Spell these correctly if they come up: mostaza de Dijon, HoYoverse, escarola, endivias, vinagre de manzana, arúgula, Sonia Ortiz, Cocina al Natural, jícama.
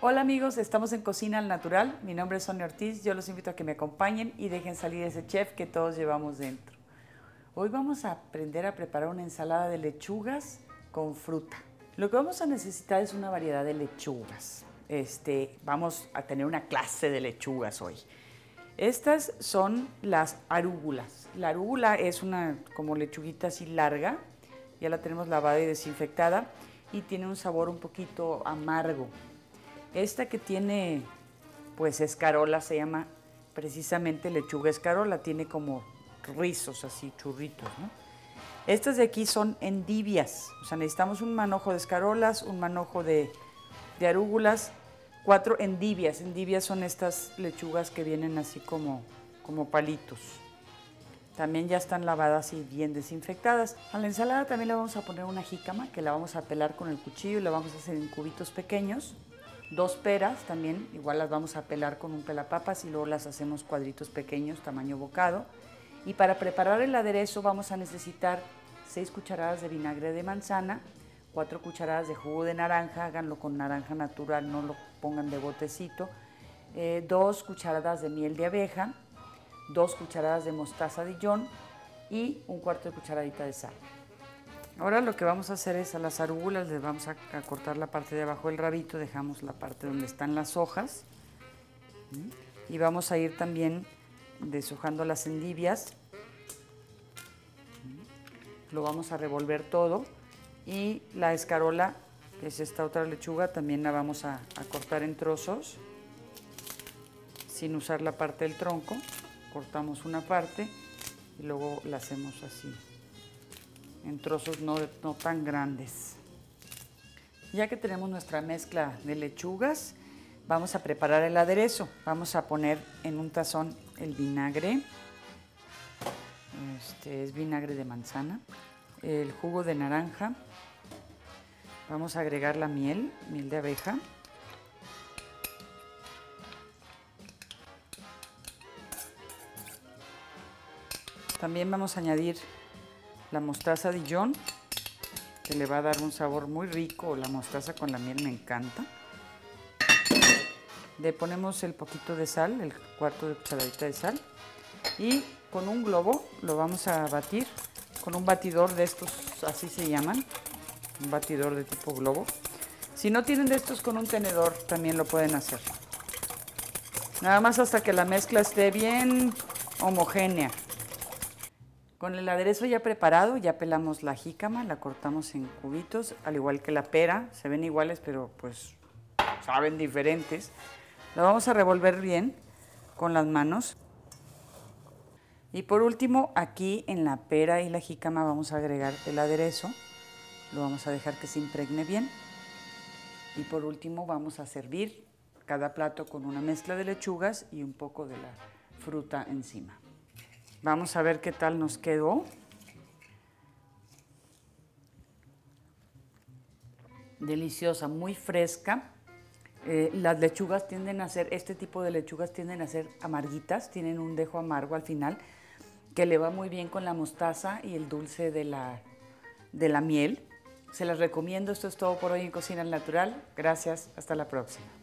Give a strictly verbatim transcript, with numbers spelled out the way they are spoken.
Hola amigos, estamos en Cocina al Natural. Mi nombre es Sonia Ortiz, yo los invito a que me acompañen y dejen salir ese chef que todos llevamos dentro. Hoy vamos a aprender a preparar una ensalada de lechugas con fruta. Lo que vamos a necesitar es una variedad de lechugas. Este, vamos a tener una clase de lechugas hoy. Estas son las arúgulas. La arúgula es una como lechuguita así larga, ya la tenemos lavada y desinfectada y tiene un sabor un poquito amargo. Esta que tiene, pues, escarola, se llama precisamente lechuga escarola. Tiene como rizos, así, churritos, ¿no? Estas de aquí son endivias. O sea, necesitamos un manojo de escarolas, un manojo de, de arúgulas, cuatro endivias. Endivias son estas lechugas que vienen así como, como palitos. También ya están lavadas y bien desinfectadas. A la ensalada también le vamos a poner una jícama, que la vamos a pelar con el cuchillo y la vamos a hacer en cubitos pequeños. Dos peras también, igual las vamos a pelar con un pelapapas y luego las hacemos cuadritos pequeños, tamaño bocado. Y para preparar el aderezo vamos a necesitar seis cucharadas de vinagre de manzana, cuatro cucharadas de jugo de naranja, háganlo con naranja natural, no lo pongan de botecito, eh, dos cucharadas de miel de abeja, dos cucharadas de mostaza de Dijon y un cuarto de cucharadita de sal. Ahora lo que vamos a hacer es a las arúgulas les vamos a, a cortar la parte de abajo del rabito, dejamos la parte donde están las hojas, ¿sí? Y vamos a ir también deshojando las endivias, ¿sí? Lo vamos a revolver todo y la escarola, que es esta otra lechuga, también la vamos a, a cortar en trozos sin usar la parte del tronco. Cortamos una parte y luego la hacemos así, en trozos no, no tan grandes. Ya que tenemos nuestra mezcla de lechugas, vamos a preparar el aderezo. Vamos a poner en un tazón el vinagre, este es vinagre de manzana, el jugo de naranja, vamos a agregar la miel, miel de abeja, también vamos a añadir la mostaza de Dijon, que le va a dar un sabor muy rico. La mostaza con la miel me encanta. Le ponemos el poquito de sal, el cuarto de cucharadita de sal, y con un globo lo vamos a batir, con un batidor de estos, así se llaman, un batidor de tipo globo. Si no tienen de estos, con un tenedor también lo pueden hacer. Nada más hasta que la mezcla esté bien homogénea. Con el aderezo ya preparado, ya pelamos la jícama, la cortamos en cubitos, al igual que la pera, se ven iguales pero pues saben diferentes. La vamos a revolver bien con las manos. Y por último, aquí en la pera y la jícama vamos a agregar el aderezo, lo vamos a dejar que se impregne bien. Y por último vamos a servir cada plato con una mezcla de lechugas y un poco de la fruta encima. Vamos a ver qué tal nos quedó. Deliciosa, muy fresca. Eh, las lechugas tienden a ser, este tipo de lechugas tienden a ser amarguitas, tienen un dejo amargo al final, que le va muy bien con la mostaza y el dulce de la, de la miel. Se las recomiendo. Esto es todo por hoy en Cocina al Natural. Gracias, hasta la próxima.